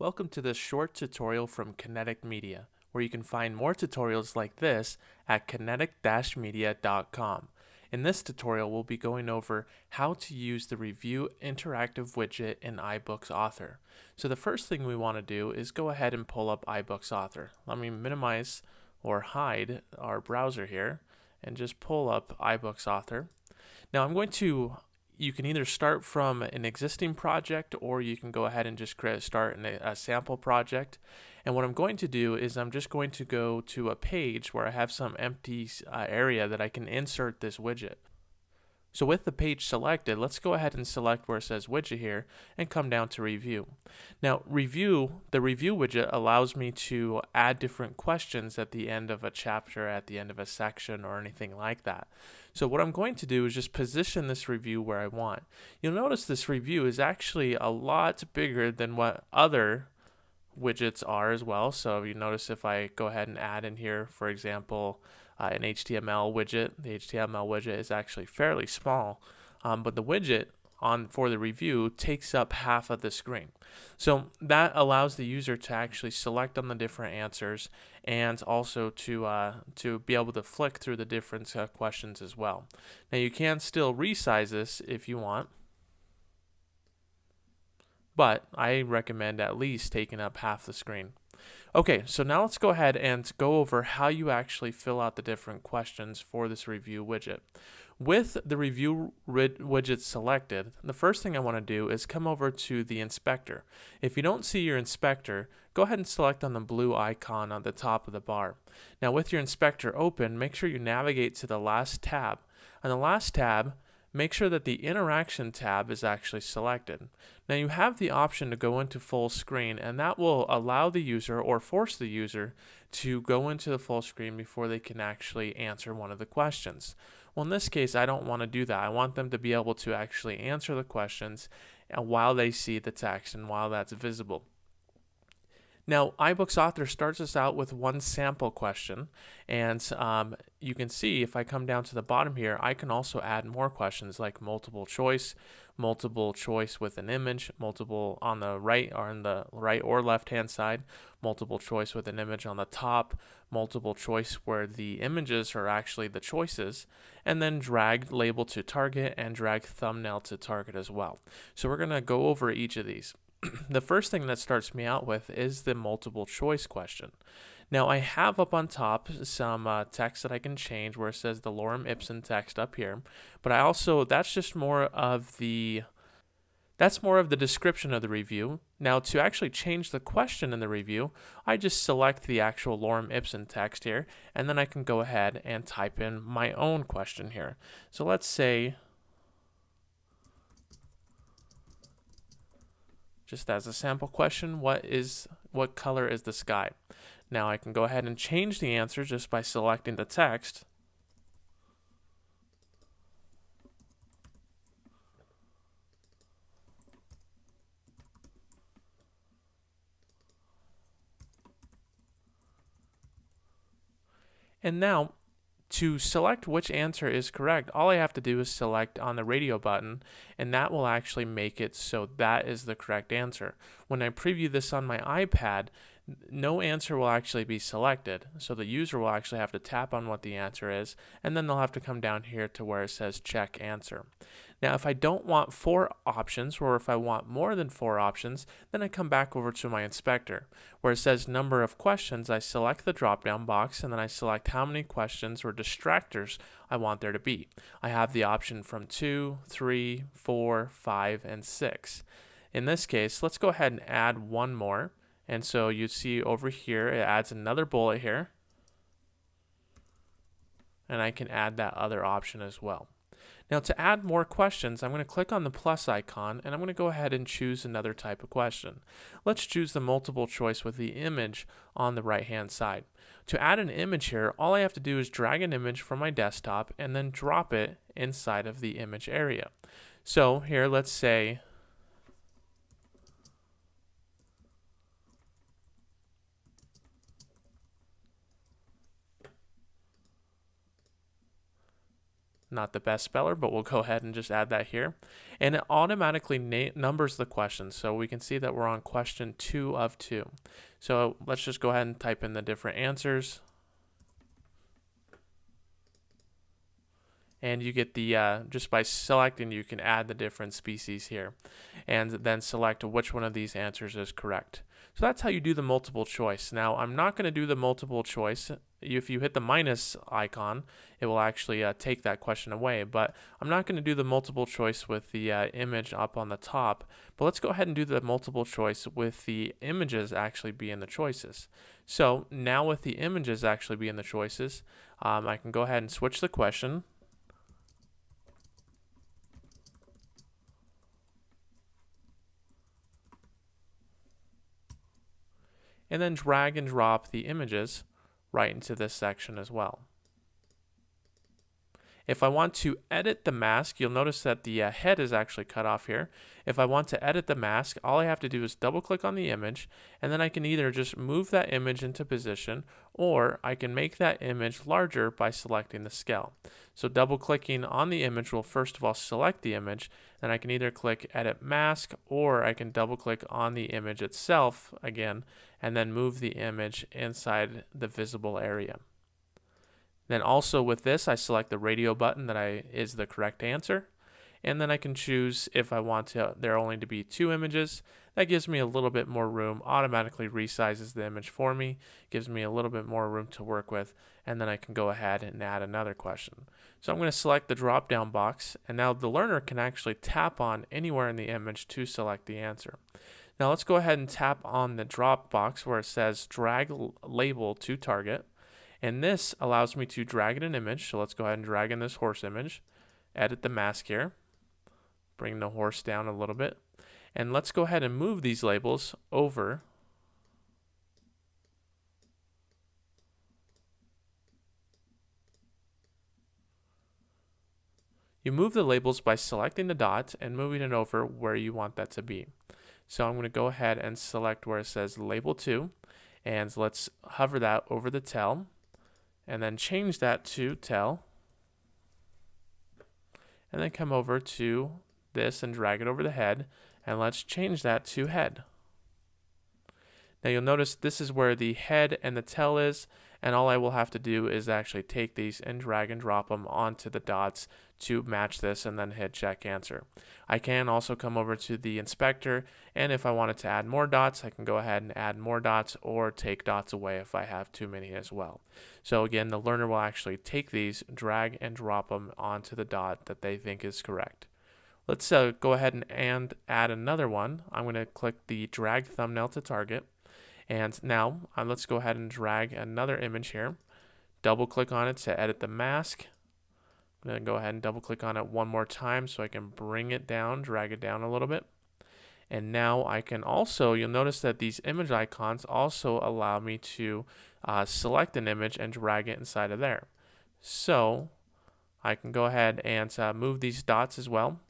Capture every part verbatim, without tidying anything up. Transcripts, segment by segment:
Welcome to this short tutorial from Kinetic Media, where you can find more tutorials like this at kinetic dash media dot com. In this tutorial, we'll be going over how to use the Review Interactive widget in iBooks Author. So the first thing we want to do is go ahead and pull up iBooks Author. Let me minimize or hide our browser here and just pull up iBooks Author. Now I'm going to, you can either start from an existing project or you can go ahead and just create, start in a, a sample project. And what I'm going to do is I'm just going to go to a page where I have some empty uh, area that I can insert this widget. So with the page selected, let's go ahead and select where it says widget here and come down to review. Now review, the review widget allows me to add different questions at the end of a chapter, at the end of a section or anything like that. So what I'm going to do is just position this review where I want. You'll notice this review is actually a lot bigger than what other widgets are as well. So you notice if I go ahead and add in here, for example, uh, an H T M L widget, the H T M L widget is actually fairly small, um, but the widget on for the review takes up half of the screen. So that allows the user to actually select on the different answers and also to uh, to be able to flick through the different uh, questions as well. Now you can still resize this if you want, but I recommend at least taking up half the screen. Okay, so now let's go ahead and go over how you actually fill out the different questions for this review widget. With the review widget selected, the first thing I want to do is come over to the inspector. If you don't see your inspector, go ahead and select on the blue icon on the top of the bar. Now with your inspector open, make sure you navigate to the last tab. On the last tab, make sure that the interaction tab is actually selected. Now you have the option to go into full screen, and that will allow the user or force the user to go into the full screen before they can actually answer one of the questions. Well, in this case, I don't want to do that. I want them to be able to actually answer the questions while they see the text and while that's visible. Now, iBooks Author starts us out with one sample question, and um, you can see if I come down to the bottom here, I can also add more questions like multiple choice, multiple choice with an image, multiple on the right or on the right or left-hand side, multiple choice with an image on the top, multiple choice where the images are actually the choices, and then drag label to target and drag thumbnail to target as well. So we're going to go over each of these. The first thing that starts me out with is the multiple choice question. Now I have up on top some uh, text that I can change where it says the lorem ipsum text up here, but I also, that's just more of the, that's more of the description of the review. Now to actually change the question in the review, I just select the actual lorem ipsum text here, and then I can go ahead and type in my own question here. So let's say, just as a sample question, what is what color is the sky? Now I can go ahead and change the answer just by selecting the text. And now to select which answer is correct, all I have to do is select on the radio button, and that will actually make it so that is the correct answer. When I preview this on my iPad, no answer will actually be selected, so the user will actually have to tap on what the answer is, and then they'll have to come down here to where it says check answer. Now if I don't want four options, or if I want more than four options, then I come back over to my inspector. Where it says number of questions, I select the drop down box, and then I select how many questions or distractors I want there to be. I have the option from two, three, four, five, and six. In this case, let's go ahead and add one more. And so you see over here, it adds another bullet here, and I can add that other option as well. Now to add more questions, I'm going to click on the plus icon, and I'm going to go ahead and choose another type of question. Let's choose the multiple choice with the image on the right hand side. To add an image here, all I have to do is drag an image from my desktop and then drop it inside of the image area. So here, let's say Not the best speller, but we'll go ahead and just add that here. And it automatically numbers the questions. So we can see that we're on question two of two. So let's just go ahead and type in the different answers. And you get the, uh, just by selecting, you can add the different species here and then select which one of these answers is correct. So that's how you do the multiple choice. Now, I'm not going to do the multiple choice. If you hit the minus icon, it will actually uh, take that question away. But I'm not going to do the multiple choice with the uh, image up on the top. But let's go ahead and do the multiple choice with the images actually being the choices. So now with the images actually being the choices, um, I can go ahead and switch the question. And then drag and drop the images right into this section as well. If I want to edit the mask, you'll notice that the uh, head is actually cut off here. If I want to edit the mask, all I have to do is double click on the image, and then I can either just move that image into position, or I can make that image larger by selecting the scale. So double clicking on the image will first of all select the image, then I can either click edit mask, or I can double click on the image itself again, and then move the image inside the visible area. Then also with this, I select the radio button that I is the correct answer. And then I can choose if I want to, there only to be two images. That gives me a little bit more room, automatically resizes the image for me, gives me a little bit more room to work with. And then I can go ahead and add another question. So I'm going to select the drop down box. And now the learner can actually tap on anywhere in the image to select the answer. Now let's go ahead and tap on the drop box where it says drag label to target. And this allows me to drag in an image. So let's go ahead and drag in this horse image, edit the mask here, bring the horse down a little bit, and let's go ahead and move these labels over . You move the labels by selecting the dot and moving it over where you want that to be. So I'm going to go ahead and select where it says label two, and let's hover that over the tell. And then change that to tell. And then come over to this and drag it over the head. And let's change that to head. Now you'll notice this is where the head and the tell is. And all I will have to do is actually take these and drag and drop them onto the dots to match this, and then hit check answer. I can also come over to the inspector. And if I wanted to add more dots, I can go ahead and add more dots or take dots away if I have too many as well. So again, the learner will actually take these, drag and drop them onto the dot that they think is correct. Let's uh, go ahead and, and add another one. I'm going to click the drag thumbnail to target. And now um, let's go ahead and drag another image here. Double click on it to edit the mask. I'm going to go ahead and double click on it one more time so I can bring it down, drag it down a little bit. And now I can also, you'll notice that these image icons also allow me to uh, select an image and drag it inside of there. So I can go ahead and uh, move these dots as well.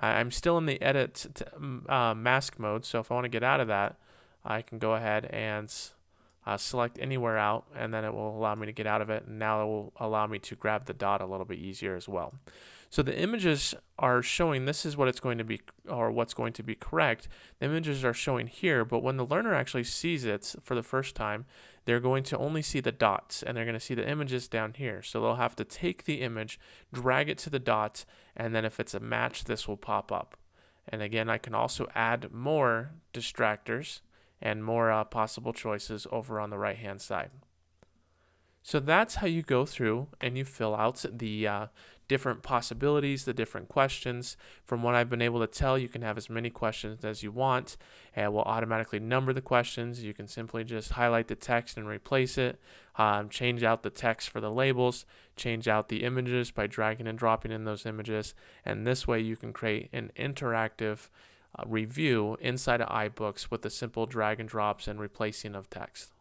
I'm still in the edit uh, mask mode, so if I want to get out of that, I can go ahead and uh, select anywhere out, and then it will allow me to get out of it. And now it will allow me to grab the dot a little bit easier as well. So the images are showing, this is what it's going to be, or what's going to be correct. The images are showing here, but when the learner actually sees it for the first time, they're going to only see the dots, and they're going to see the images down here. So they'll have to take the image, drag it to the dot, and then if it's a match, this will pop up. And again, I can also add more distractors and more uh, possible choices over on the right-hand side. So that's how you go through and you fill out the uh, different possibilities, the different questions. From what I've been able to tell, you can have as many questions as you want, and it will automatically number the questions. You can simply just highlight the text and replace it, um, change out the text for the labels, change out the images by dragging and dropping in those images, and this way you can create an interactive uh, review inside of iBooks with the simple drag and drops and replacing of text.